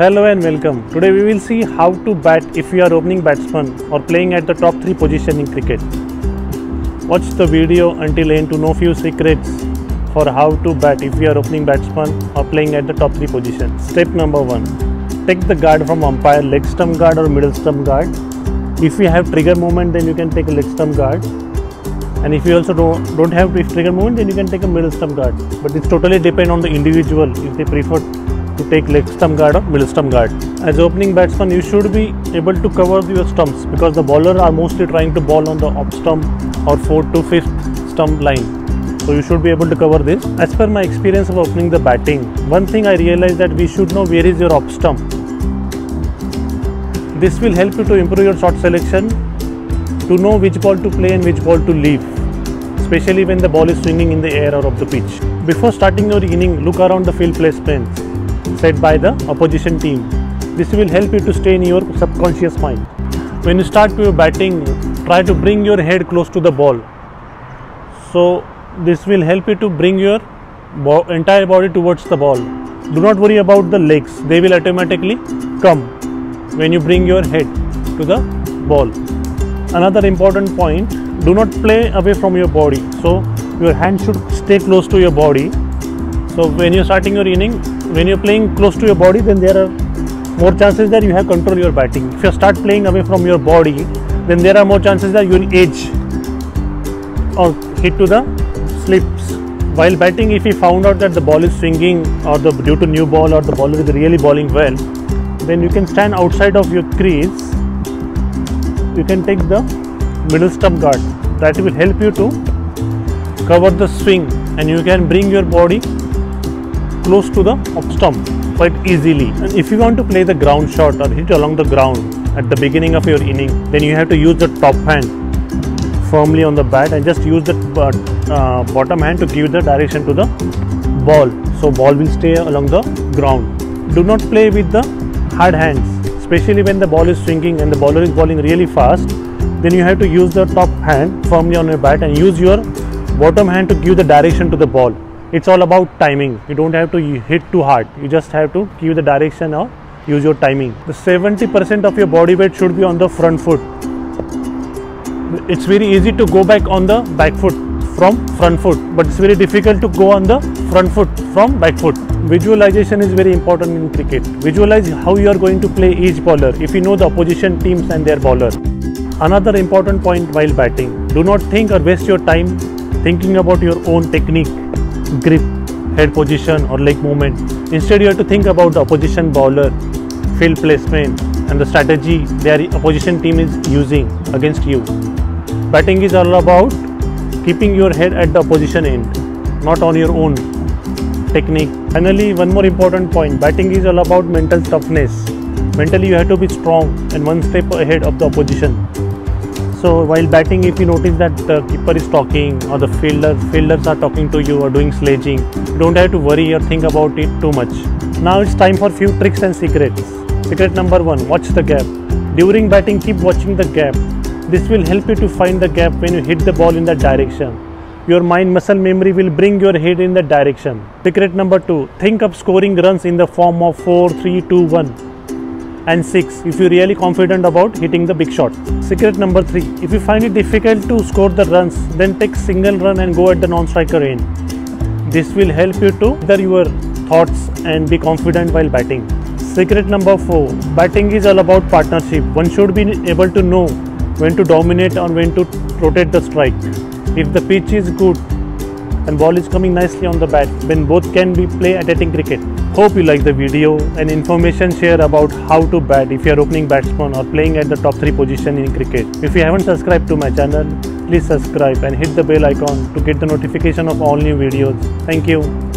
Hello and welcome. Today we will see how to bat if you are opening batsman or playing at the top 3 position in cricket. Watch the video until end to know few secrets for how to bat if you are opening batsman or playing at the top 3 position. Step number 1. Take the guard from umpire, leg stump guard or middle stump guard. If you have trigger movement then you can take a leg stump guard. And if you also don't have trigger movement then you can take a middle stump guard. But it totally depends on the individual if they prefer to take leg stump guard or middle stump guard. As opening batsman you should be able to cover your stumps because the bowler are mostly trying to bowl on the off stump or 4th to 5th stump line. So you should be able to cover this. As per my experience of opening the batting, one thing I realized that we should know where is your off stump. This will help you to improve your shot selection, to know which ball to play and which ball to leave, especially when the ball is swinging in the air or off the pitch. Before starting your inning, look around the field placements set by the opposition team. This will help you to stay in your subconscious mind. When you start your batting, try to bring your head close to the ball. So this will help you to bring your entire body towards the ball. Do not worry about the legs, they will automatically come when you bring your head to the ball. Another important point, do not play away from your body. So your hand should stay close to your body. So when you're starting your inning, when you're playing close to your body, then there are more chances that you have control your batting. If you start playing away from your body, then there are more chances that you'll edge or hit to the slips. While batting, if you found out that the ball is swinging or due to new ball or the bowler is really bowling well, then you can stand outside of your crease. You can take the middle stump guard. That will help you to cover the swing and you can bring your body close to the off stump quite easily. And if you want to play the ground shot or hit along the ground at the beginning of your inning, then you have to use the top hand firmly on the bat and just use the bottom hand to give the direction to the ball. So ball will stay along the ground. Do not play with the hard hands, especially when the ball is swinging and the bowler is bowling really fast. Then you have to use the top hand firmly on your bat and use your bottom hand to give the direction to the ball. It's all about timing. You don't have to hit too hard. You just have to give the direction or use your timing. The 70% of your body weight should be on the front foot. It's very easy to go back on the back foot from front foot, but it's very difficult to go on the front foot from back foot. Visualization is very important in cricket. Visualize how you are going to play each bowler if you know the opposition teams and their bowler. Another important point while batting, do not think or waste your time thinking about your own technique, grip, head position or leg movement. Instead you have to think about the opposition bowler, field placement and the strategy their opposition team is using against you. Batting is all about keeping your head at the opposition end, not on your own technique. Finally, one more important point, batting is all about mental toughness. Mentally you have to be strong and one step ahead of the opposition. So while batting, if you notice that the keeper is talking or the fielders are talking to you or doing sledging, you don't have to worry or think about it too much. Now it's time for few tricks and secrets. Secret number 1, watch the gap. During batting, keep watching the gap. This will help you to find the gap when you hit the ball in that direction. Your mind muscle memory will bring your head in that direction. Secret number 2, think of scoring runs in the form of 4, 3, 2, 1. And 6 if you're really confident about hitting the big shot. Secret number 3, if you find it difficult to score the runs, then take single run and go at the non-striker end. This will help you to gather your thoughts and be confident while batting. Secret number 4, batting is all about partnership. One should be able to know when to dominate or when to rotate the strike. If the pitch is good and ball is coming nicely on the bat, then both can be play attacking cricket. Hope you like the video and information share about how to bat if you are opening batsman or playing at the top 3 position in cricket. If you haven't subscribed to my channel, please subscribe and hit the bell icon to get the notification of all new videos. Thank you.